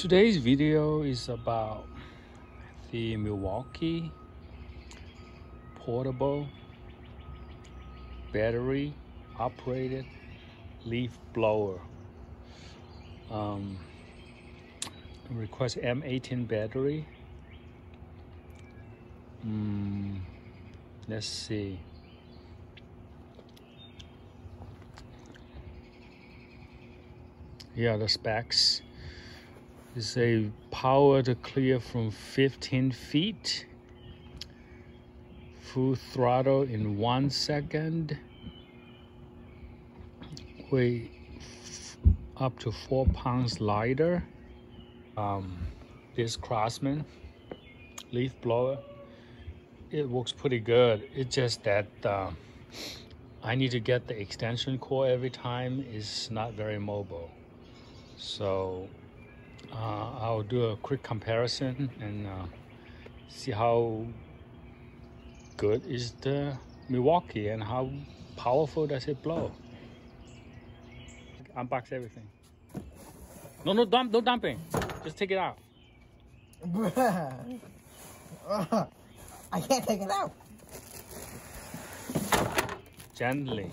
Today's video is about the Milwaukee portable battery operated leaf blower. Request M18 battery. Let's see. Yeah, the specs. It's a power to clear from 15 feet, full throttle in 1 second, weigh up to 4 pounds lighter. This Craftsman leaf blower, it works pretty good. It's just that I need to get the extension cord every time. It's not very mobile. So I'll do a quick comparison and see how good is the Milwaukee and how powerful does it blow. Unbox everything. No dump, no dumping. Just take it out. Bruh. I can't take it out. Gently.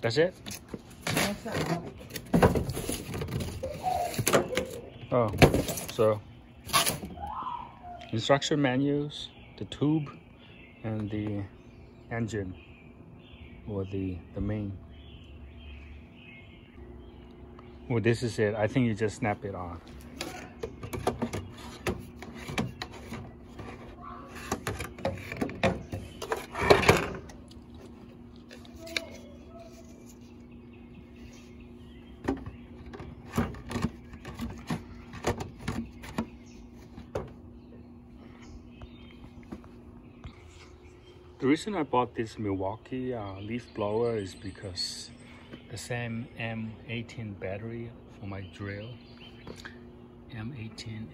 That's it? That's not helping. Oh, so instruction manuals, the tube, and the engine, or the main. Well, this is it. I think you just snap it on. The reason I bought this Milwaukee leaf blower is because the same M18 battery for my drill. M18.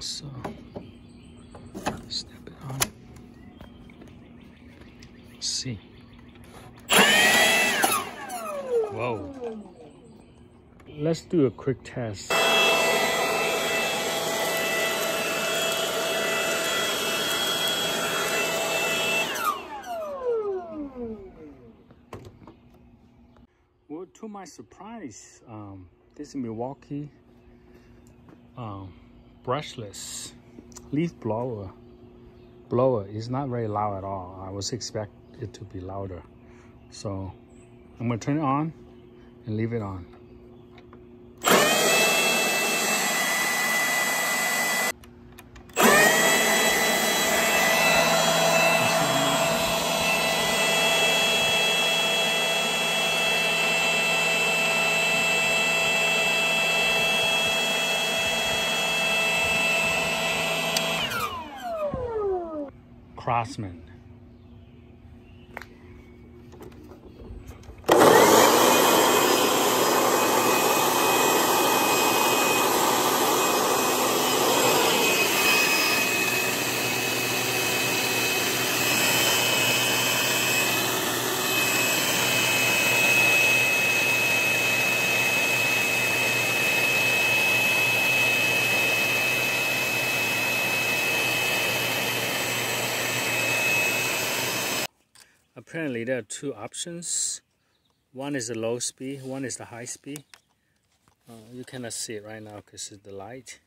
So, snap it on. Let's see. Whoa. Let's do a quick test. Well, to my surprise, this Milwaukee brushless leaf blower is not very loud at all. I was expecting it to be louder. So I'm gonna turn it on and leave it on. Craftsman. Apparently there are two options. One is the low speed, one is the high speed. You cannot see it right now because it's the light.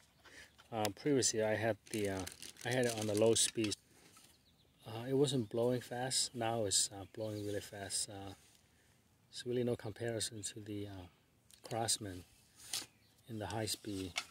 Previously I had it on the low speed. It wasn't blowing fast. Now it's blowing really fast. It's really no comparison to the Craftsman in the high speed.